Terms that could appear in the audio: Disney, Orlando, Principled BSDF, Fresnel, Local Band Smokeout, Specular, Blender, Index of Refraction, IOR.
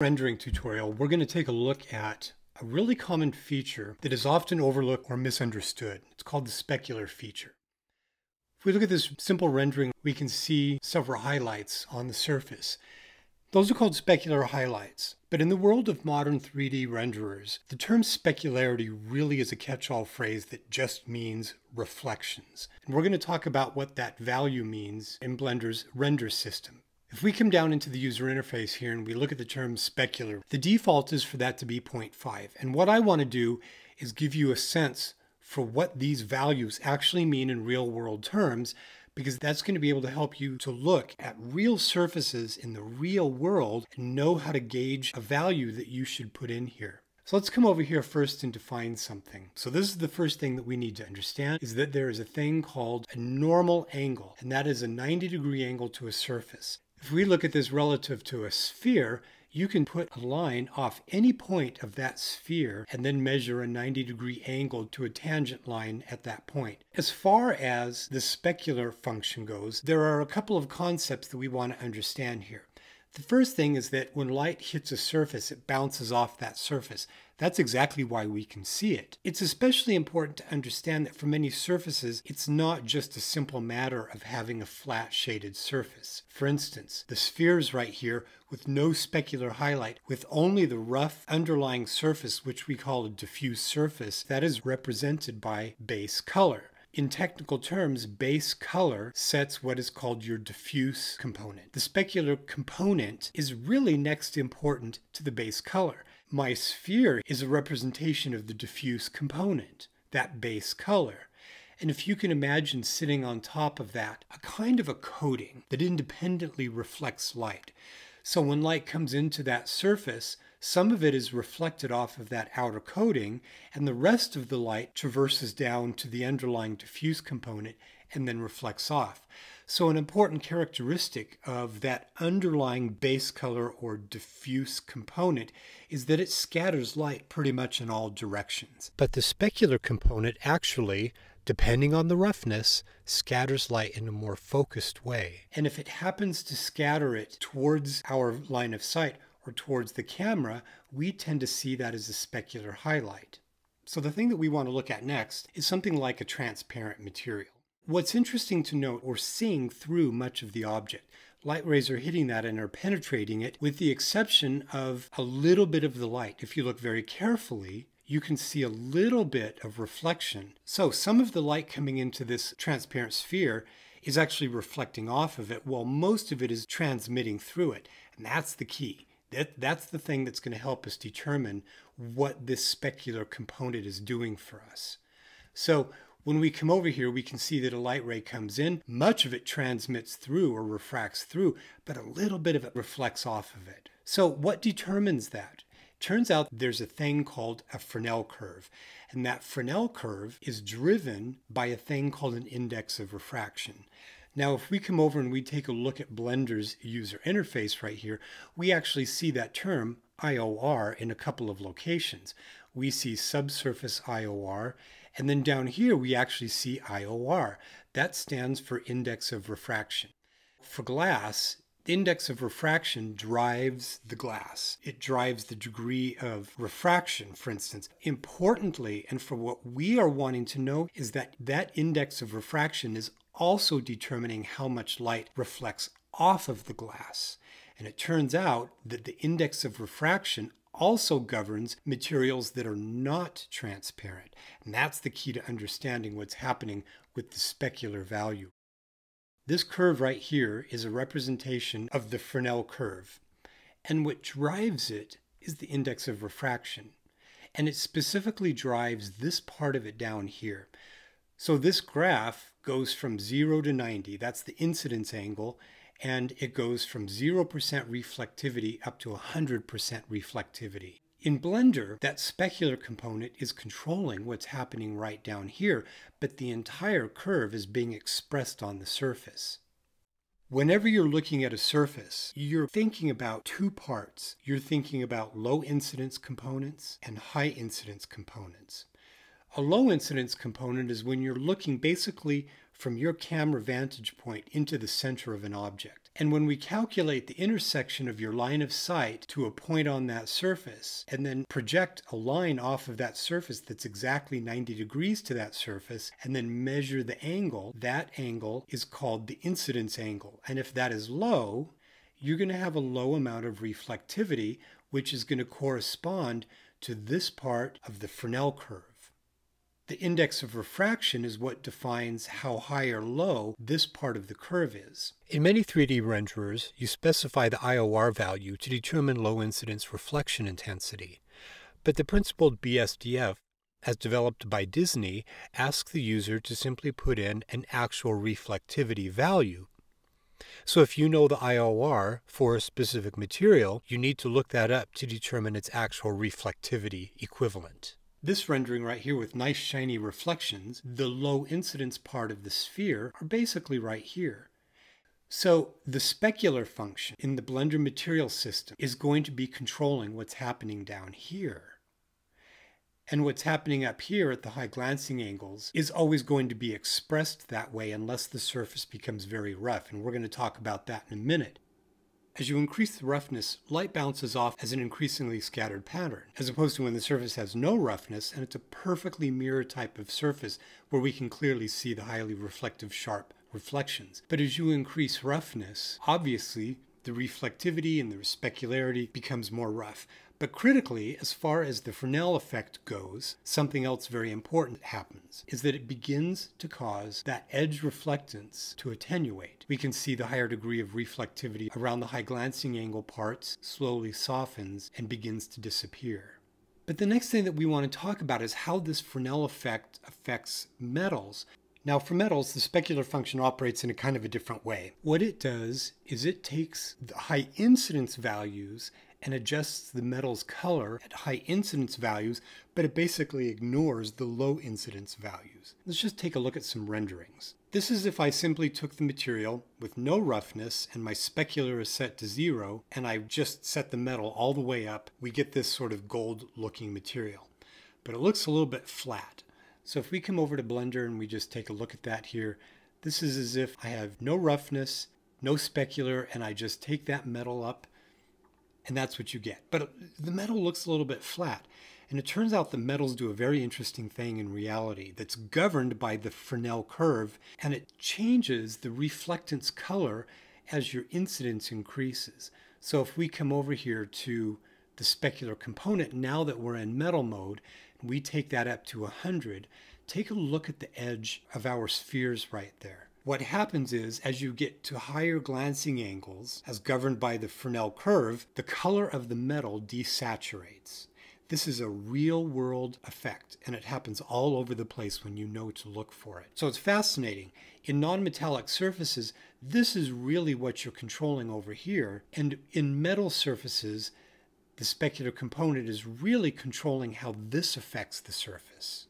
Rendering tutorial, we're going to take a look at a really common feature that is often overlooked or misunderstood. It's called the specular feature. If we look at this simple rendering, we can see several highlights on the surface. Those are called specular highlights, but in the world of modern 3D renderers, the term specularity really is a catch-all phrase that just means reflections. And we're going to talk about what that value means in Blender's render system. If we come down into the user interface here and we look at the term specular, the default is for that to be 0.5. And what I want to do is give you a sense for what these values actually mean in real world terms, because that's going to be able to help you to look at real surfaces in the real world and know how to gauge a value that you should put in here. So let's come over here first and define something. So this is the first thing that we need to understand, is that there is a thing called a normal angle, and that is a 90-degree angle to a surface. If we look at this relative to a sphere, you can put a line off any point of that sphere and then measure a 90-degree angle to a tangent line at that point. As far as the specular function goes, there are a couple of concepts that we want to understand here. The first thing is that when light hits a surface, it bounces off that surface. That's exactly why we can see it. It's especially important to understand that for many surfaces, it's not just a simple matter of having a flat shaded surface. For instance, the spheres right here with no specular highlight, with only the rough underlying surface, which we call a diffuse surface, that is represented by base color. In technical terms, base color sets what is called your diffuse component. The specular component is really next important to the base color. My sphere is a representation of the diffuse component, that base color. And if you can imagine sitting on top of that, a kind of a coating that independently reflects light. So when light comes into that surface, some of it is reflected off of that outer coating, and the rest of the light traverses down to the underlying diffuse component and then reflects off. So an important characteristic of that underlying base color or diffuse component is that it scatters light pretty much in all directions. But the specular component actually, depending on the roughness, scatters light in a more focused way. And if it happens to scatter it towards our line of sight, or towards the camera, we tend to see that as a specular highlight. So the thing that we want to look at next is something like a transparent material. What's interesting to note, we're seeing through much of the object. Light rays are hitting that and are penetrating it, with the exception of a little bit of the light. If you look very carefully, you can see a little bit of reflection. So some of the light coming into this transparent sphere is actually reflecting off of it, while most of it is transmitting through it. And that's the key. That's the thing that's going to help us determine what this specular component is doing for us. So when we come over here, we can see that a light ray comes in. Much of it transmits through or refracts through, but a little bit of it reflects off of it. So what determines that? Turns out there's a thing called a Fresnel curve, and that Fresnel curve is driven by a thing called an index of refraction. Now, if we come over and we take a look at Blender's user interface right here, we actually see that term IOR in a couple of locations. We see subsurface IOR, and then down here we actually see IOR. That stands for index of refraction. For glass, the index of refraction drives the glass. It drives the degree of refraction, for instance. Importantly, and for what we are wanting to know, is that that index of refraction is also determining how much light reflects off of the glass. And it turns out that the index of refraction also governs materials that are not transparent. And that's the key to understanding what's happening with the specular value. This curve right here is a representation of the Fresnel curve. And what drives it is the index of refraction. And it specifically drives this part of it down here. So this graph goes from 0 to 90, that's the incidence angle, and it goes from 0% reflectivity up to 100% reflectivity. In Blender, that specular component is controlling what's happening right down here, but the entire curve is being expressed on the surface. Whenever you're looking at a surface, you're thinking about two parts. You're thinking about low incidence components and high incidence components. A low incidence component is when you're looking basically from your camera vantage point into the center of an object. And when we calculate the intersection of your line of sight to a point on that surface, and then project a line off of that surface that's exactly 90 degrees to that surface, and then measure the angle, that angle is called the incidence angle. And if that is low, you're going to have a low amount of reflectivity, which is going to correspond to this part of the Fresnel curve. The index of refraction is what defines how high or low this part of the curve is. In many 3D renderers, you specify the IOR value to determine low incidence reflection intensity. But the Principled BSDF, as developed by Disney, asks the user to simply put in an actual reflectivity value. So if you know the IOR for a specific material, you need to look that up to determine its actual reflectivity equivalent. This rendering right here with nice shiny reflections, the low incidence part of the sphere, are basically right here. So the specular function in the Blender material system is going to be controlling what's happening down here. And what's happening up here at the high glancing angles is always going to be expressed that way unless the surface becomes very rough, and we're going to talk about that in a minute. As you increase the roughness, light bounces off as an increasingly scattered pattern, as opposed to when the surface has no roughness and it's a perfectly mirror type of surface where we can clearly see the highly reflective sharp reflections. But as you increase roughness, obviously the reflectivity and the specularity becomes more rough. But critically, as far as the Fresnel effect goes, something else very important happens, is that it begins to cause that edge reflectance to attenuate. We can see the higher degree of reflectivity around the high glancing angle parts slowly softens and begins to disappear. But the next thing that we want to talk about is how this Fresnel effect affects metals. Now for metals, the specular function operates in a kind of a different way. What it does is it takes the high incidence values and adjusts the metal's color at high incidence values, but it basically ignores the low incidence values. Let's just take a look at some renderings. This is if I simply took the material with no roughness and my specular is set to 0, and I just set the metal all the way up, we get this sort of gold looking material. But it looks a little bit flat. So if we come over to Blender and we just take a look at that here, this is as if I have no roughness, no specular, and I just take that metal up, and that's what you get. But the metal looks a little bit flat. And it turns out the metals do a very interesting thing in reality that's governed by the Fresnel curve, and it changes the reflectance color as your incidence increases. So if we come over here to the specular component, now that we're in metal mode, we take that up to 100, take a look at the edge of our spheres right there. What happens is, as you get to higher glancing angles, as governed by the Fresnel curve, the color of the metal desaturates. This is a real-world effect, and it happens all over the place when you know to look for it. So it's fascinating. In non-metallic surfaces, this is really what you're controlling over here, and in metal surfaces, the specular component is really controlling how this affects the surface.